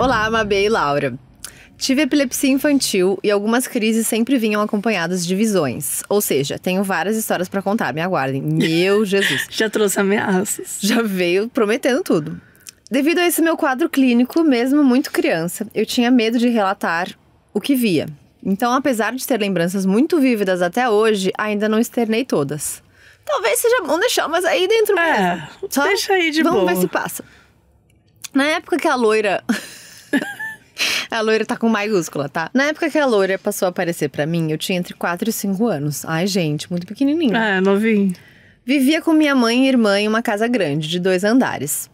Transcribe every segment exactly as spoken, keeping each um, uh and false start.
Olá, Mabê e Laura. Tive epilepsia infantil e algumas crises sempre vinham acompanhadas de visões. Ou seja, tenho várias histórias pra contar, me aguardem. Meu Jesus. Já trouxe ameaças. Já veio prometendo tudo. Devido a esse meu quadro clínico, mesmo muito criança, eu tinha medo de relatar o que via. Então, apesar de ter lembranças muito vívidas até hoje, ainda não externei todas. Talvez seja bom deixar, mas aí dentro é, mesmo. Só deixa aí de boa. Vamos ver se passa. Na época que a loira... A loira tá com maiúscula, tá? Na época que a loira passou a aparecer pra mim, eu tinha entre quatro e cinco anos. Ai, gente, muito pequenininho. É, novinho. Vivia com minha mãe e irmã em uma casa grande, de dois andares.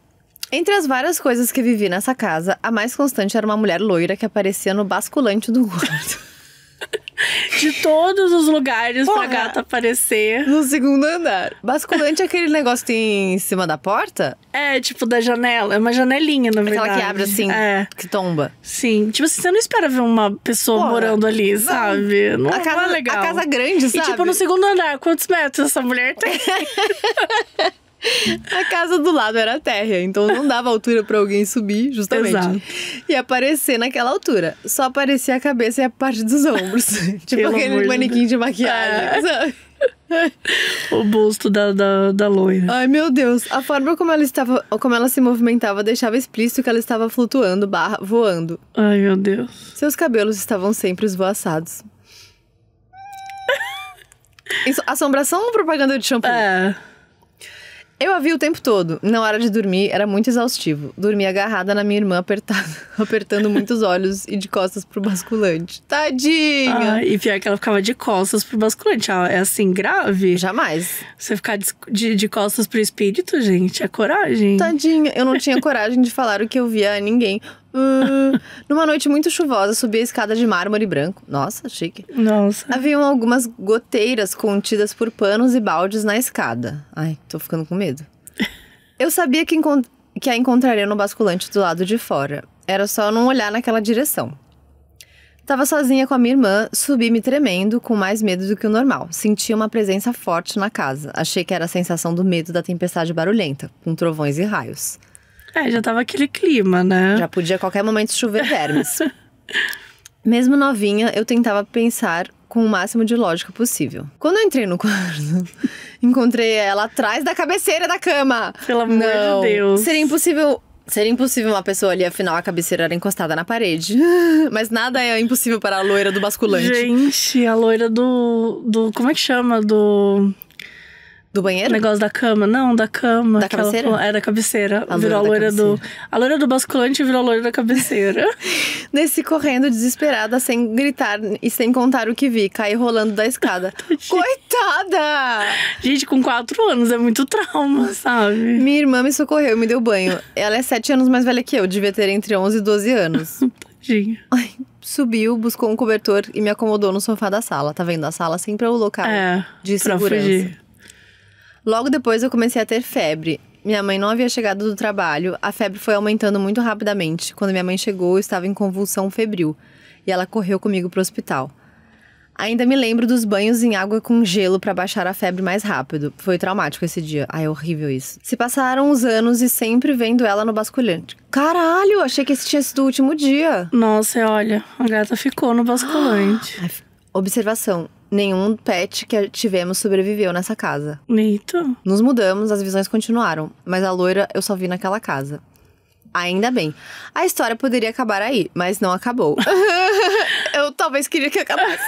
Entre as várias coisas que vivi nessa casa, a mais constante era uma mulher loira que aparecia no basculante do quarto. De todos os lugares. Porra, pra gata aparecer. No segundo andar. Basculante é aquele negócio que tem em cima da porta? É, tipo da janela. É uma janelinha, na verdade. Aquela que abre assim, é. Que tomba. Sim. Tipo assim, você não espera ver uma pessoa Porra. morando ali, sabe? Não, a casa, não é legal. A casa grande, sabe? E tipo, no segundo andar, quantos metros essa mulher tem? A casa do lado era térrea, então não dava altura pra alguém subir, justamente. Exato. E aparecer naquela altura. Só aparecia a cabeça e a parte dos ombros. Tipo Pelo aquele manequim de, de maquiagem, é. sabe? O busto da, da, da loira. Ai, meu Deus. A forma como ela, estava, como ela se movimentava deixava explícito que ela estava flutuando, barra, voando. Ai, meu Deus. Seus cabelos estavam sempre esvoaçados. Assombração ou propaganda de shampoo? É... Eu a vi o tempo todo. Na hora de dormir, era muito exaustivo. Dormia agarrada na minha irmã, apertada, apertando muitos olhos e de costas pro basculante. Tadinha! Ah, e pior que ela ficava de costas pro basculante. Ah, é assim, grave? Jamais. Você ficar de, de, de costas pro espírito, gente, é coragem. Tadinha, eu não tinha coragem de falar o que eu via a ninguém. Uh, numa noite muito chuvosa, subi a escada de mármore branco. Nossa, chique. Nossa. Haviam algumas goteiras contidas por panos e baldes na escada. Ai, tô ficando com medo. Eu sabia que, que a encontraria no basculante do lado de fora. Era só não olhar naquela direção. Tava sozinha com a minha irmã, subi me tremendo, com mais medo do que o normal. Senti uma presença forte na casa. Achei que era a sensação do medo da tempestade barulhenta, com trovões e raios. É, já tava aquele clima, né? Já podia a qualquer momento chover vermes. Mesmo novinha, eu tentava pensar com o máximo de lógica possível. Quando eu entrei no quarto, encontrei ela atrás da cabeceira da cama. Pelo amor Não. de Deus. Seria impossível... Seria impossível uma pessoa ali, afinal a cabeceira era encostada na parede. Mas nada é impossível para a loira do basculante. Gente, a loira do... do como é que chama? Do... Do banheiro? O negócio da cama. Não, da cama. Da cabeceira? Ela, é, da cabeceira. A virou a loira do... A loira do basculante virou a loira da cabeceira. Desci correndo, desesperada, sem gritar e sem contar o que vi. Caí rolando da escada. Coitada! Gente, com quatro anos é muito trauma, sabe? Minha irmã me socorreu, me deu banho. Ela é sete anos mais velha que eu. Devia ter entre onze e doze anos. Tadinha. Ai, subiu, buscou um cobertor e me acomodou no sofá da sala. Tá vendo? A sala sempre é o local é, de segurança. Fugir. Logo depois eu comecei a ter febre. Minha mãe não havia chegado do trabalho. A febre foi aumentando muito rapidamente. Quando minha mãe chegou, eu estava em convulsão febril. E ela correu comigo para o hospital. Ainda me lembro dos banhos em água com gelo para baixar a febre mais rápido. Foi traumático esse dia. Ai, é horrível isso. Se passaram os anos e sempre vendo ela no basculante. Caralho, achei que esse tinha sido o último dia. Nossa, olha, a gata ficou no basculante. Ah, observação. Nenhum pet que tivemos sobreviveu nessa casa. Eita. Nos mudamos, as visões continuaram. Mas a loira eu só vi naquela casa. Ainda bem. A história poderia acabar aí, mas não acabou. Eu talvez queria que acabasse.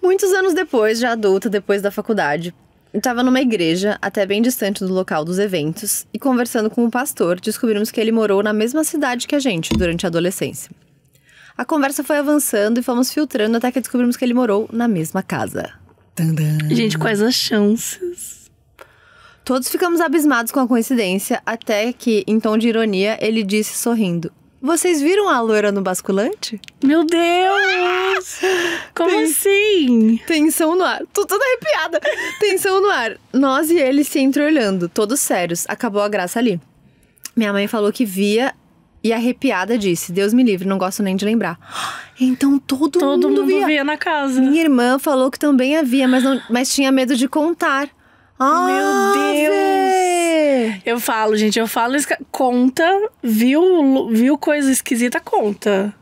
Muitos anos depois, já adulta, depois da faculdade, eu estava numa igreja, até bem distante do local dos eventos. E conversando com o pastor, descobrimos que ele morou na mesma cidade que a gente durante a adolescência. A conversa foi avançando e fomos filtrando até que descobrimos que ele morou na mesma casa. Tandam. Gente, quais as chances? Todos ficamos abismados com a coincidência, até que, em tom de ironia, ele disse sorrindo: "Vocês viram a loira no basculante?" Meu Deus! Como Tens... assim? Tensão no ar. Tô toda arrepiada. Tensão no ar. Nós e ele se entreolhando, todos sérios. Acabou a graça ali. Minha mãe falou que via... E arrepiada disse: "Deus me livre, não gosto nem de lembrar." Então todo, todo mundo, mundo via. via na casa. Minha irmã falou que também havia, mas, não, mas tinha medo de contar. Ah, meu Deus! Vê. Eu falo, gente, eu falo... Conta, viu, viu coisa esquisita, conta.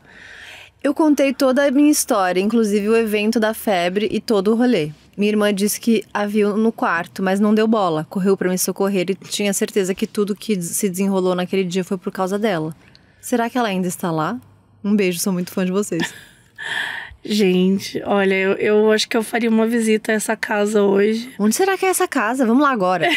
Eu contei toda a minha história, inclusive o evento da febre e todo o rolê. Minha irmã disse que a viu no quarto, mas não deu bola. Correu pra me socorrer e tinha certeza que tudo que se desenrolou naquele dia foi por causa dela. Será que ela ainda está lá? Um beijo, sou muito fã de vocês. Gente, olha, eu, eu acho que eu faria uma visita a essa casa hoje. Onde será que é essa casa? Vamos lá agora.